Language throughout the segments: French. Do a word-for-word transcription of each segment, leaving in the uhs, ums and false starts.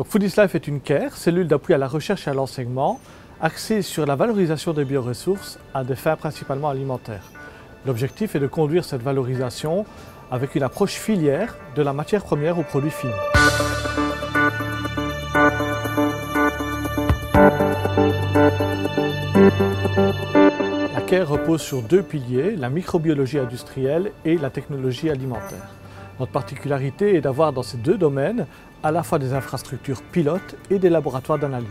Donc, Food is Life est une CARE, cellule d'appui à la recherche et à l'enseignement, axée sur la valorisation des bioressources à des fins principalement alimentaires. L'objectif est de conduire cette valorisation avec une approche filière de la matière première aux produits finis. La CARE repose sur deux piliers, la microbiologie industrielle et la technologie alimentaire. Notre particularité est d'avoir dans ces deux domaines à la fois des infrastructures pilotes et des laboratoires d'analyse.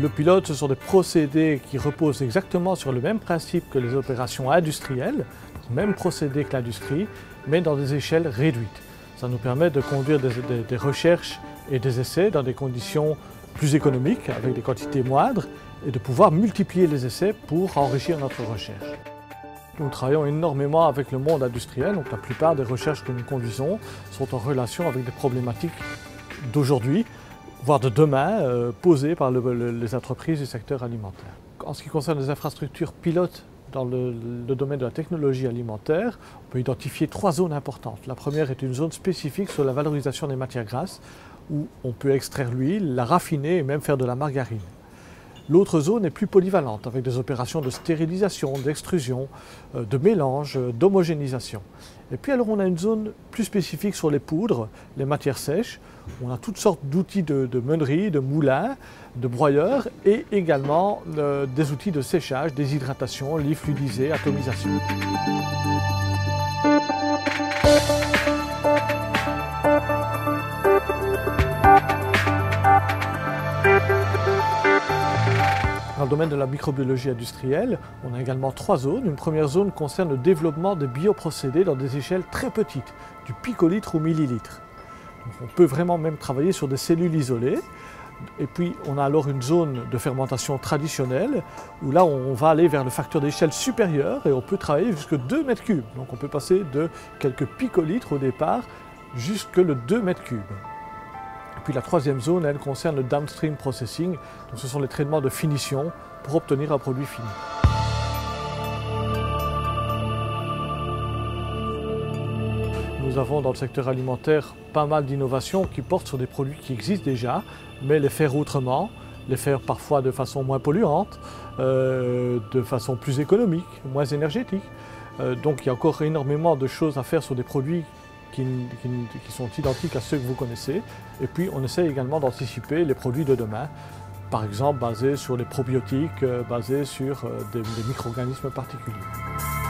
Le pilote, ce sont des procédés qui reposent exactement sur le même principe que les opérations industrielles, le même procédé que l'industrie, mais dans des échelles réduites. Ça nous permet de conduire des, des, des recherches et des essais dans des conditions plus économiques, avec des quantités moindres, et de pouvoir multiplier les essais pour enrichir notre recherche. Nous travaillons énormément avec le monde industriel, donc la plupart des recherches que nous conduisons sont en relation avec des problématiques d'aujourd'hui, voire de demain, euh, posées par le, le, les entreprises du secteur alimentaire. En ce qui concerne les infrastructures pilotes dans le, le domaine de la technologie alimentaire, on peut identifier trois zones importantes. La première est une zone spécifique sur la valorisation des matières grasses, où on peut extraire l'huile, la raffiner et même faire de la margarine. L'autre zone est plus polyvalente, avec des opérations de stérilisation, d'extrusion, de mélange, d'homogénéisation. Et puis alors on a une zone plus spécifique sur les poudres, les matières sèches. On a toutes sortes d'outils de, de meunerie, de moulins, de broyeurs et également euh, des outils de séchage, déshydratation, lits fluidisés, atomisation. Dans le domaine de la microbiologie industrielle, on a également trois zones. Une première zone concerne le développement des bioprocédés dans des échelles très petites, du picolitre au millilitre. Donc on peut vraiment même travailler sur des cellules isolées. Et puis on a alors une zone de fermentation traditionnelle, où là on va aller vers le facteur d'échelle supérieur et on peut travailler jusqu'à deux mètres cubes. Donc on peut passer de quelques picolitres au départ jusqu'à le deux mètres cubes. Puis la troisième zone, elle concerne le downstream processing, donc ce sont les traitements de finition pour obtenir un produit fini. Nous avons dans le secteur alimentaire pas mal d'innovations qui portent sur des produits qui existent déjà, mais les faire autrement, les faire parfois de façon moins polluante, euh, de façon plus économique, moins énergétique. Euh, donc il y a encore énormément de choses à faire sur des produits Qui, qui, qui sont identiques à ceux que vous connaissez. Et puis on essaie également d'anticiper les produits de demain, par exemple basés sur les probiotiques, euh, basés sur euh, des, des micro-organismes particuliers.